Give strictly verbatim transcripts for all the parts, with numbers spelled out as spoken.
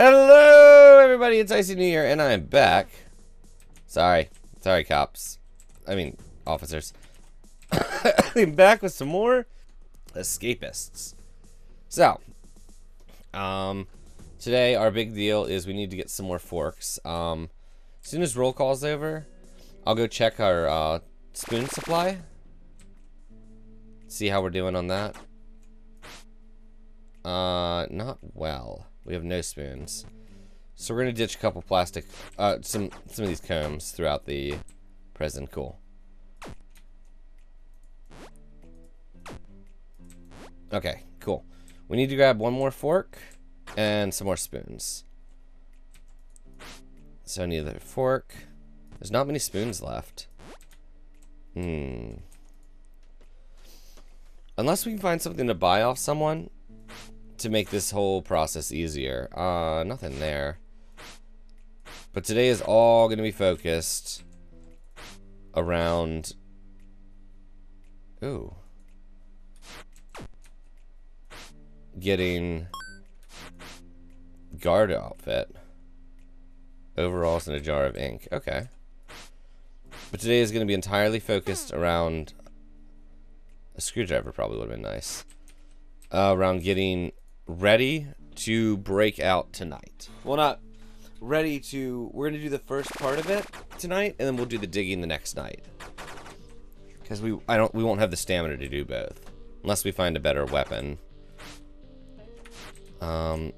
Hello, everybody. It's Icy New Year, and I'm back. Sorry. Sorry, cops. I mean, officers. I'm back with some more escapists. So, um, today our big deal is we need to get some more forks. Um, as soon as roll call's over, I'll go check our uh, spoon supply. See how we're doing on that. Uh, not well. We have no spoons, so we're gonna ditch a couple plastic, uh, some some of these combs throughout the present. Cool. Okay, cool. We need to grab one more fork and some more spoons. So I need another fork. There's not many spoons left. Hmm. Unless we can find something to buy off someone to make this whole process easier. Uh, nothing there. But today is all going to be focused around... Ooh. Getting... guard outfit. Overalls and a jar of ink. Okay. But today is going to be entirely focused around... A screwdriver probably would have been nice. Uh, around getting ready to break out tonight. Well, not ready to... We're going to do the first part of it tonight, and then we'll do the digging the next night. Because we I don't we won't have the stamina to do both. Unless we find a better weapon. Um,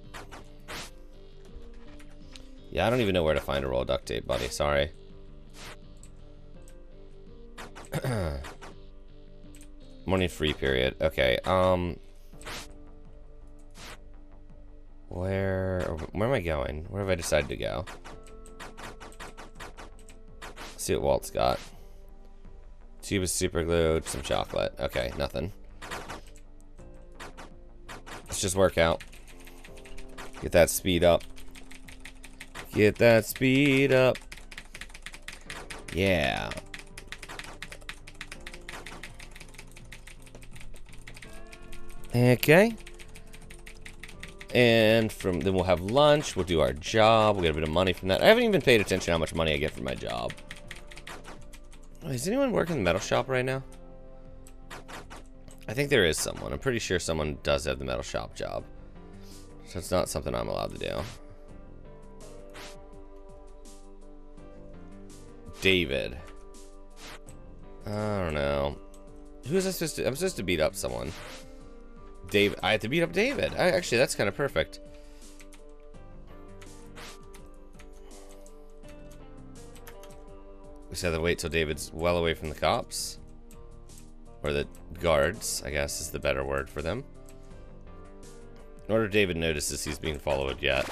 yeah, I don't even know where to find a roll of duct tape, buddy. Sorry. Morning free period. Okay, um... Where where am I going? Where have I decided to go? Let's see what Walt's got. Tube is super glued, some chocolate. Okay, nothing. Let's just work out. Get that speed up. Get that speed up. Yeah. Okay. And from then we'll have lunch, we'll do our job, we'll get a bit of money from that. I haven't even paid attention how much money I get from my job. Is anyone working in the metal shop right now? I think there is someone. I'm pretty sure someone does have the metal shop job. So it's not something I'm allowed to do. David. I don't know. Who is I supposed to... I'm supposed to beat up someone. David, I have to beat up David. I, actually, that's kind of perfect. We said to wait till David's well away from the cops, or the guards, I guess is the better word for them. In order David notices he's being followed yet.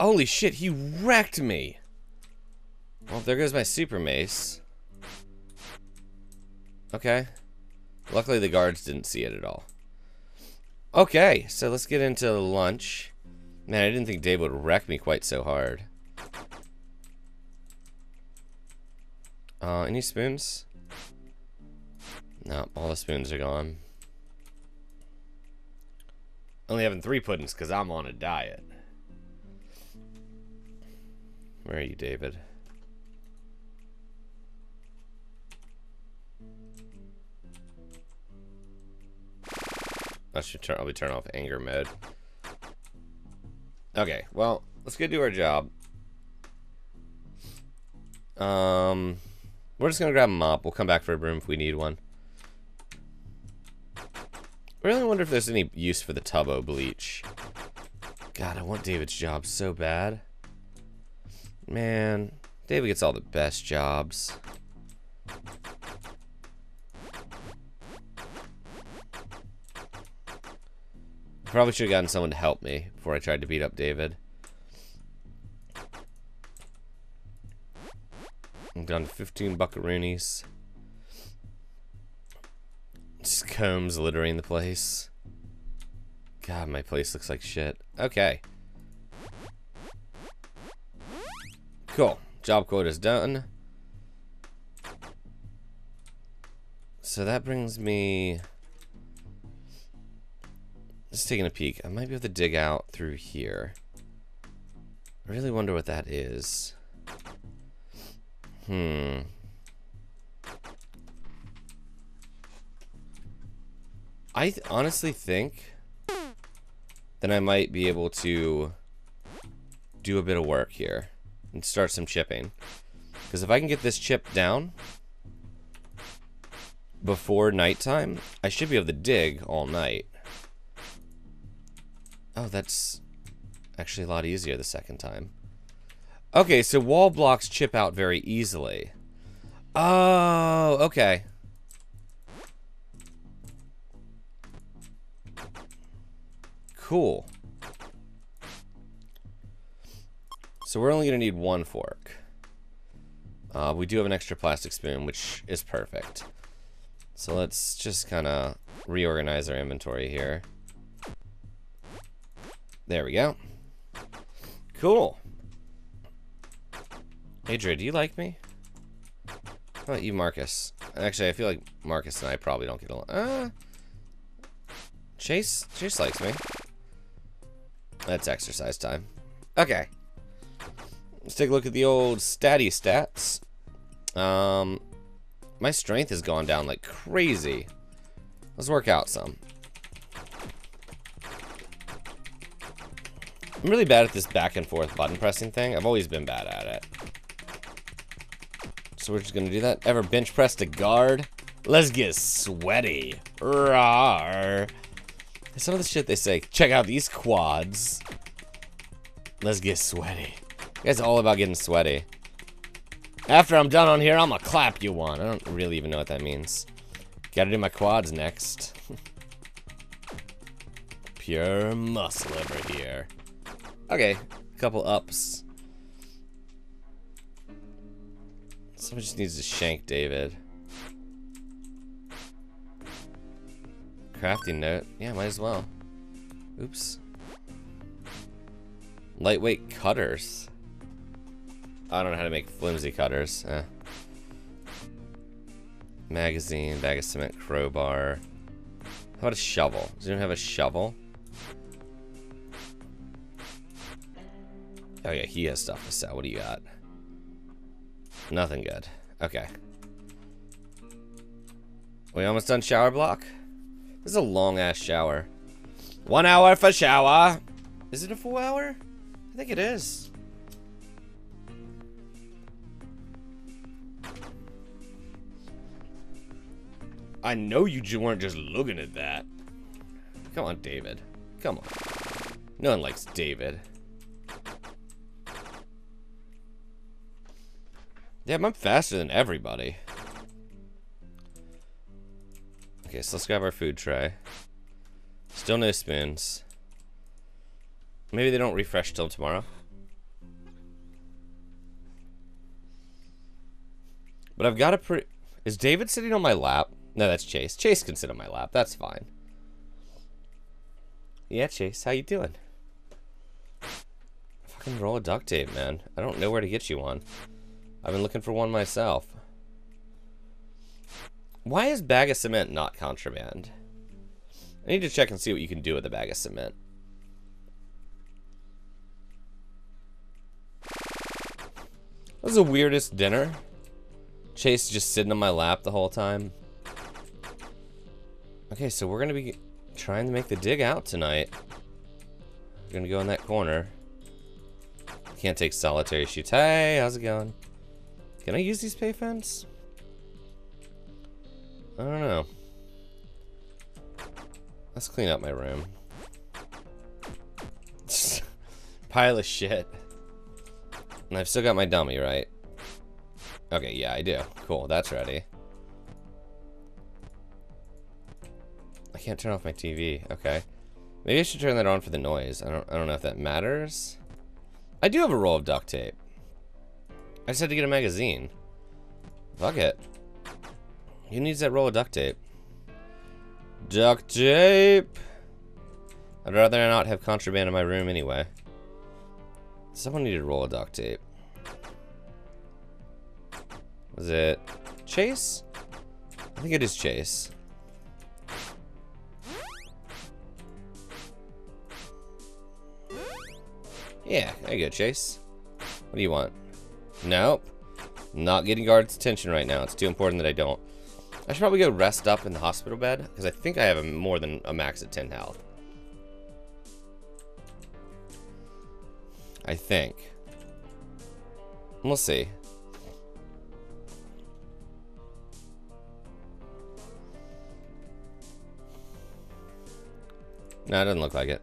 Holy shit! He wrecked me. Well, there goes my super mace. Okay. Luckily, the guards didn't see it at all. Okay, so let's get into lunch. Man, I didn't think Dave would wreck me quite so hard. Uh, any spoons? No, all the spoons are gone. Only having three puddings because I'm on a diet. Where are you, David? I should turn, I'll be turning off anger mode. Okay, well, let's go do our job. Um, we're just gonna grab a mop. We'll come back for a broom if we need one. I really wonder if there's any use for the Tubbo bleach. God, I want David's job so bad. Man, David gets all the best jobs. Probably should have gotten someone to help me before I tried to beat up David. I'm down to fifteen buckaroonies. Just combs littering the place. God, my place looks like shit. Okay. Cool. Job quote is done. So that brings me... Just taking a peek. I might be able to dig out through here. I really wonder what that is. Hmm. I th- honestly think that I might be able to do a bit of work here and start some chipping. Because if I can get this chip down before nighttime, I should be able to dig all night. Oh, that's actually a lot easier the second time. Okay, so wall blocks chip out very easily. Oh, okay. Cool. So we're only going to need one fork. Uh, we do have an extra plastic spoon, which is perfect. So let's just kind of reorganize our inventory here. There we go. Cool. Adria, do you like me? How about you, Marcus? Actually, I feel like Marcus and I probably don't get along. Uh, Chase? Chase likes me. That's exercise time. Okay. Let's take a look at the old statty stats. Um, my strength has gone down like crazy. Let's work out some. I'm really bad at this back and forth button pressing thing. I've always been bad at it. So we're just gonna do that. Ever bench press to guard? Let's get sweaty. Rawr. Some of the shit they say. Check out these quads. Let's get sweaty. It's all about getting sweaty. After I'm done on here, I'm gonna clap you one. I don't really even know what that means. Gotta do my quads next. Pure muscle over here. Okay, a couple ups. Someone just needs to shank David. Crafting note. Yeah, might as well. Oops. Lightweight cutters. I don't know how to make flimsy cutters. Eh. Magazine, bag of cement, crowbar. How about a shovel? Does anyone have a shovel? Oh yeah, he has stuff to sell. What do you got? Nothing good. Okay. We almost done shower block? This is a long ass shower. One hour for shower. Is it a full hour? I think it is. I know you weren't just looking at that. Come on, David. Come on. No one likes David. Damn, I'm faster than everybody. Okay, so let's grab our food tray. Still no spoons. Maybe they don't refresh till tomorrow. But I've got a pretty... Is David sitting on my lap? No, that's Chase. Chase can sit on my lap. That's fine. Yeah, Chase, how you doing? Fucking roll of duct tape, man. I don't know where to get you one. I've been looking for one myself. Why is bag of cement not contraband? I need to check and see what you can do with a bag of cement. This is the weirdest dinner. Chase just sitting on my lap the whole time. Okay, so we're gonna be trying to make the dig out tonight. We're gonna go in that corner. Can't take solitary shoots. Hey, how's it going? Can I use these payphones? I don't know. Let's clean up my room. Pile of shit. And I've still got my dummy, right? Okay, yeah, I do. Cool, that's ready. I can't turn off my T V. Okay, maybe I should turn that on for the noise. I don't. I don't know if that matters. I do have a roll of duct tape. I just had to get a magazine. Fuck it. Who needs that roll of duct tape? Duct tape! I'd rather not have contraband in my room anyway. Someone needed a roll of duct tape. Was it Chase? I think it is Chase. Yeah, there you go, Chase. What do you want? Nope. Not getting guard's attention right now. It's too important that I don't. I should probably go rest up in the hospital bed, because I think I have a, more than a max at ten health. I think. We'll see. No, it doesn't look like it.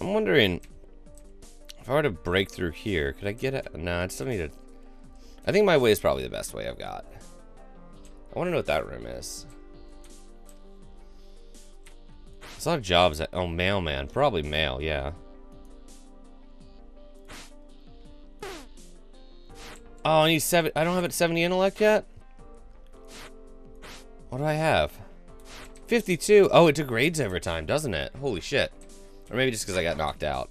I'm wondering if I were to break through here, could I get it? No, I still need to. I think my way is probably the best way I've got. I want to know what that room is. There's a lot of jobs that. Oh, mailman. Probably mail, yeah. Oh, I need seven. I don't have it seventy intellect yet? What do I have? fifty-two. Oh, it degrades over time, doesn't it? Holy shit. Or maybe just because I got knocked out.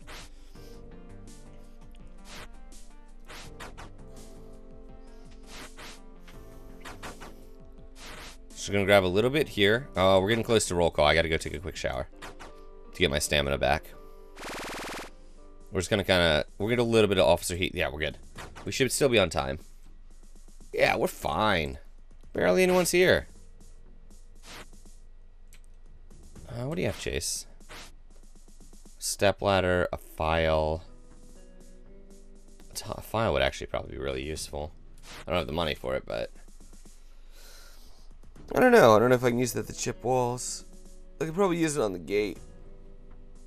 Just gonna grab a little bit here. Oh, we're getting close to roll call. I gotta go take a quick shower to get my stamina back. We're just gonna kinda, we'll get a little bit of officer heat. Yeah, we're good. We should still be on time. Yeah, we're fine. Barely anyone's here. Uh, what do you have, Chase? Step ladder, a file. A file would actually probably be really useful. I don't have the money for it, but I don't know. I don't know if I can use that to chip walls. I could probably use it on the gate.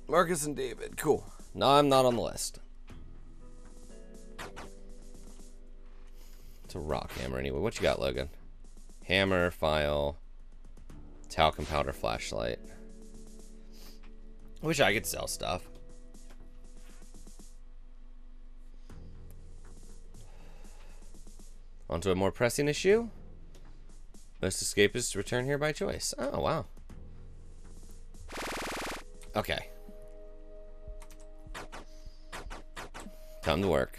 Marcus and David, cool. No, I'm not on the list. It's a rock hammer anyway. What you got, Logan? Hammer, file, talcum powder, flashlight. I wish I could sell stuff. Onto a more pressing issue. Most escapists return here by choice. Oh, wow. Okay. Time to work.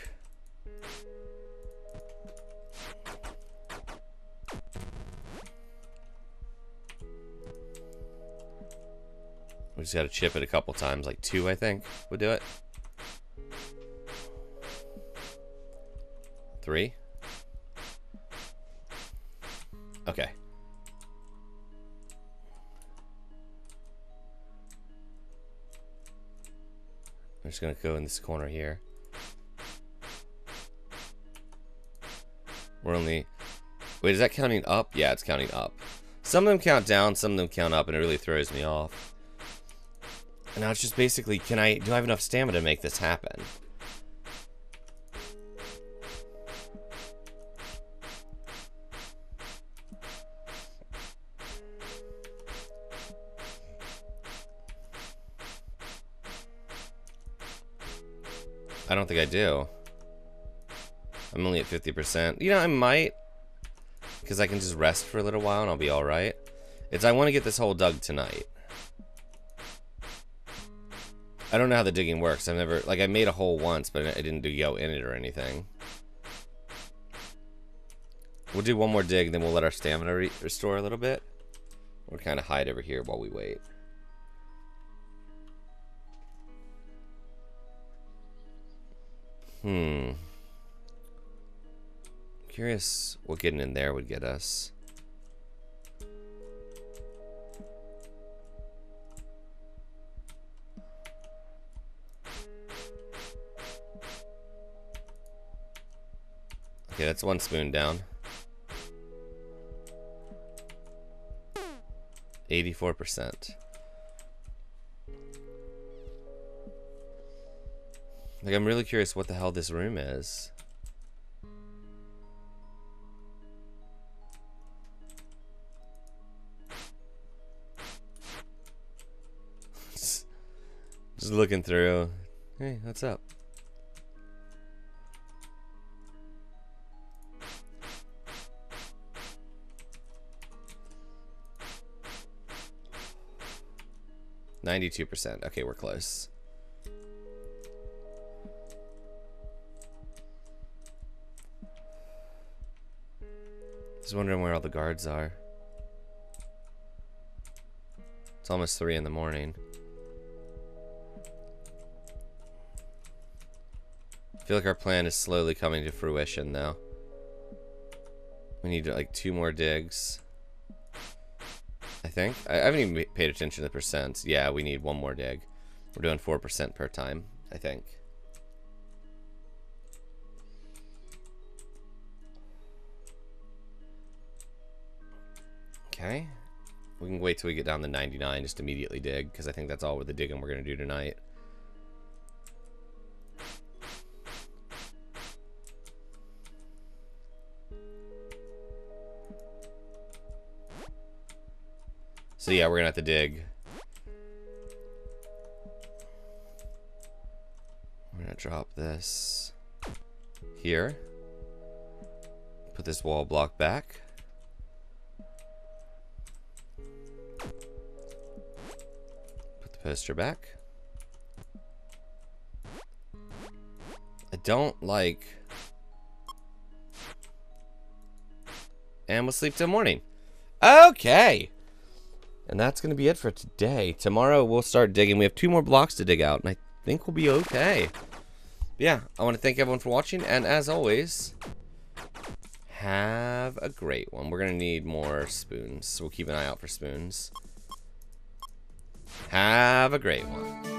We just gotta chip it a couple times, like two, I think, would do it. Three. Okay. I'm just gonna go in this corner here. We're only, wait, is that counting up? Yeah, it's counting up. Some of them count down, some of them count up, and it really throws me off. And now it's just basically, can I, do I have enough stamina to make this happen? I don't think I do. I'm only at fifty percent. You know, I might, because I can just rest for a little while and I'll be all right. It's, I want to get this hole dug tonight. I don't know how the digging works. I've never, like, I made a hole once, but I didn't do go in it or anything. We'll do one more dig, then we'll let our stamina re restore a little bit. We'll kind of hide over here while we wait. Hmm. Curious what getting in there would get us. Okay, that's one spoon down. eighty-four percent. Like, I'm really curious what the hell this room is. Just looking through. Hey, what's up? ninety-two percent. Okay, we're close. Just wondering where all the guards are. It's almost three in the morning. I feel like our plan is slowly coming to fruition, though. We need like two more digs, I think. I haven't even paid attention to the percents. Yeah, we need one more dig. We're doing four percent per time, I think. Okay. We can wait till we get down to ninety-nine, just immediately dig, because I think that's all with the digging we're going to do tonight. So yeah, we're going to have to dig. We're going to drop this here. Put this wall block back. Put the poster back. I don't like... And we'll sleep till morning. Okay! And that's going to be it for today. Tomorrow we'll start digging. We have two more blocks to dig out, and I think we'll be okay. But yeah, I want to thank everyone for watching, and as always, have a great one. We're going to need more spoons, so we'll keep an eye out for spoons. Have a great one.